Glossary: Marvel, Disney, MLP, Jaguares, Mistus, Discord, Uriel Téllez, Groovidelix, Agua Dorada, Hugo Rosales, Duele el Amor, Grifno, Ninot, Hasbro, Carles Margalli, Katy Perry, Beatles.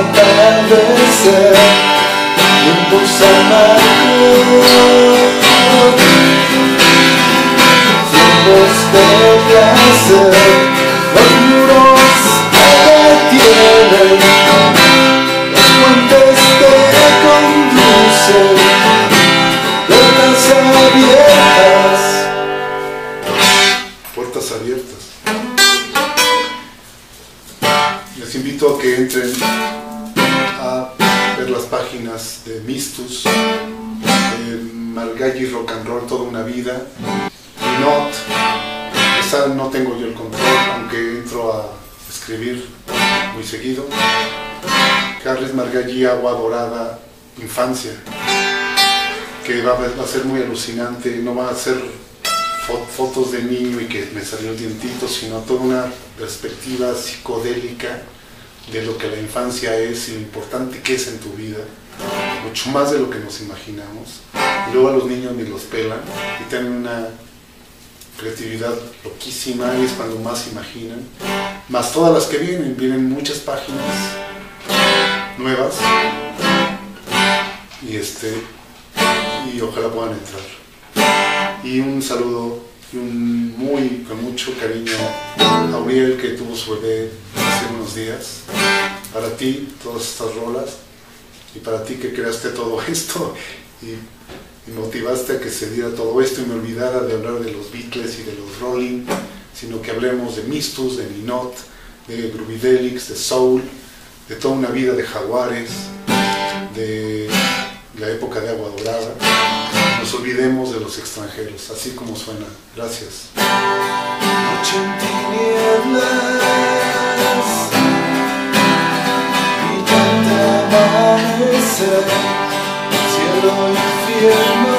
atardecer impulsa la luz, tiempos de placer, los muros te detienen, los puentes te conducen, puertas abiertas, puertas abiertas. Les invito a que entren a ver las páginas de Mistus, Margalli Rock and Roll Toda una Vida, Ninot, esa no tengo yo el control, aunque entro a escribir muy seguido, Carles Margalli Agua Dorada Infancia, que va a ser muy alucinante, no va a ser fotos de niño y que me salió el dientito, sino toda una perspectiva psicodélica de lo que la infancia es y lo importante que es en tu vida, mucho más de lo que nos imaginamos. Y luego a los niños ni los pelan y tienen una creatividad loquísima y es cuando más imaginan, más todas las que vienen muchas páginas nuevas y ojalá puedan entrar. Y un saludo con mucho cariño a Uriel, que tuvo su bebé hace unos días. Para ti, todas estas rolas, y para ti que creaste todo esto y motivaste a que se diera todo esto y me olvidara de hablar de los Beatles y de los Rolling, sino que hablemos de Mistus, de Ninot, de Groovidelix, de Soul, de Toda una Vida, de Jaguares, de la época de Agua Dorada. Nos olvidemos de los extranjeros, así como suena. Gracias. Noche en tinieblas y tanta amanecer, cielo y infierno.